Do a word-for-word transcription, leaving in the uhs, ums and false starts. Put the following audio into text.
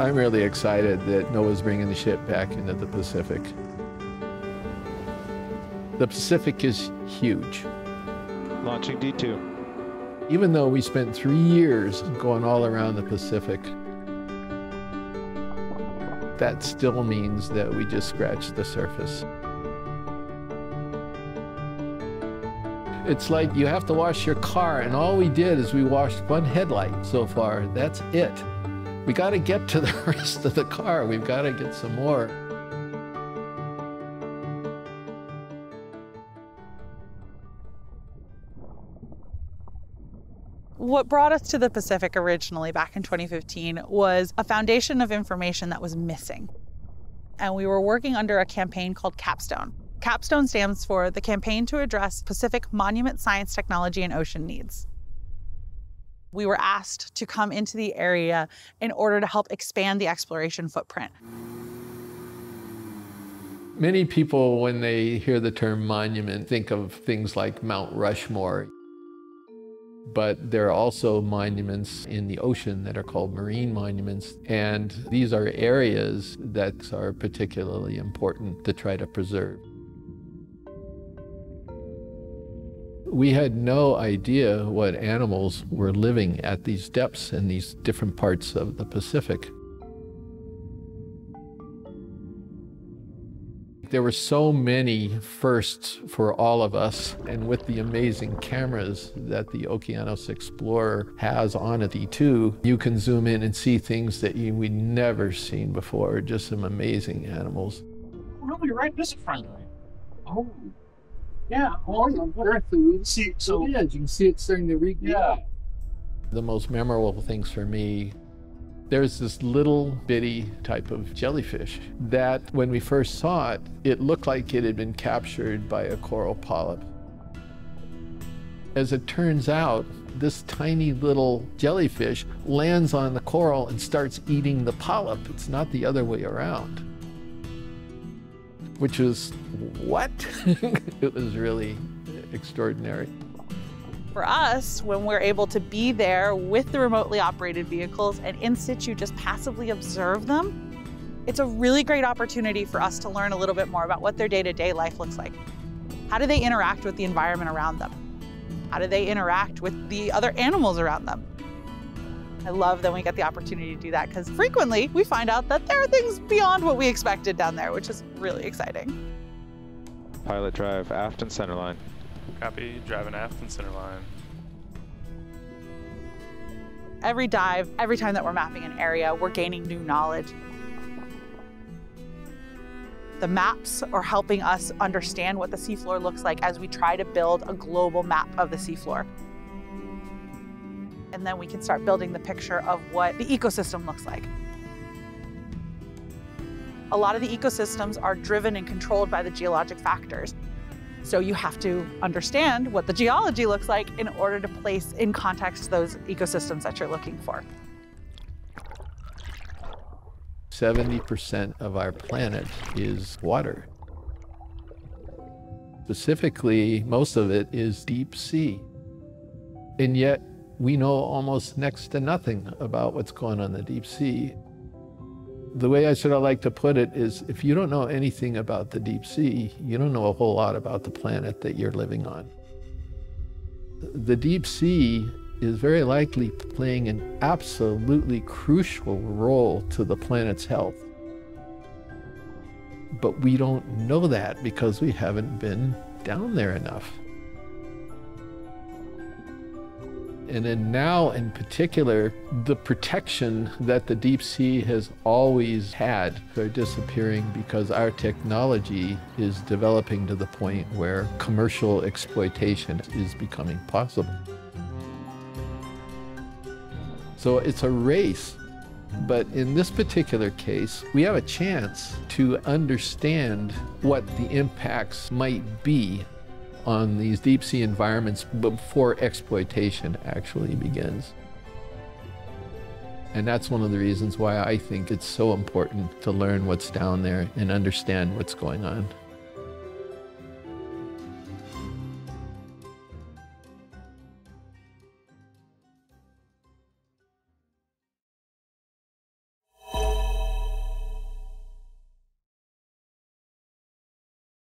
I'm really excited that NOAA's bringing the ship back into the Pacific. The Pacific is huge. Launching D two. Even though we spent three years going all around the Pacific, that still means that we just scratched the surface. It's like you have to wash your car, and all we did is we washed one headlight so far. That's it. We got to get to the rest of the car. We've got to get some more. What brought us to the Pacific originally back in twenty fifteen was a foundation of information that was missing. And we were working under a campaign called Capstone. Capstone stands for the Campaign to Address Pacific Monument Science, Technology, and Ocean Needs. We were asked to come into the area in order to help expand the exploration footprint. Many people, when they hear the term monument, think of things like Mount Rushmore. But there are also monuments in the ocean that are called marine monuments, and these are areas that are particularly important to try to preserve. We had no idea what animals were living at these depths in these different parts of the Pacific. There were so many firsts for all of us, and with the amazing cameras that the Okeanos Explorer has on a D two, you can zoom in and see things that you, we'd never seen before, just some amazing animals. No, you're right, this is friendly. Oh, yeah, all the earth, you can see it, so yeah, you can see it starting to regrow. Yeah. The most memorable things for me, there's this little bitty type of jellyfish that when we first saw it, it looked like it had been captured by a coral polyp. As it turns out, this tiny little jellyfish lands on the coral and starts eating the polyp. It's not the other way around. Which is, what? It was really extraordinary. For us, when we're able to be there with the remotely operated vehicles and in situ just passively observe them, it's a really great opportunity for us to learn a little bit more about what their day-to-day life looks like. How do they interact with the environment around them? How do they interact with the other animals around them? I love that we get the opportunity to do that because frequently we find out that there are things beyond what we expected down there, which is really exciting. Pilot drive, aft and centerline. Copy, driving aft and center line. Every dive, every time that we're mapping an area, we're gaining new knowledge. The maps are helping us understand what the seafloor looks like as we try to build a global map of the seafloor. And then we can start building the picture of what the ecosystem looks like. A lot of the ecosystems are driven and controlled by the geologic factors. So you have to understand what the geology looks like in order to place in context those ecosystems that you're looking for. seventy percent of our planet is water. Specifically, most of it is deep sea. And yet, we know almost next to nothing about what's going on in the deep sea. The way I sort of like to put it is, if you don't know anything about the deep sea, you don't know a whole lot about the planet that you're living on. The deep sea is very likely playing an absolutely crucial role to the planet's health. But we don't know that because we haven't been down there enough. And then now in particular, the protection that the deep sea has always had are disappearing because our technology is developing to the point where commercial exploitation is becoming possible. So it's a race. But in this particular case, we have a chance to understand what the impacts might be on these deep sea environments before exploitation actually begins. And that's one of the reasons why I think it's so important to learn what's down there and understand what's going on.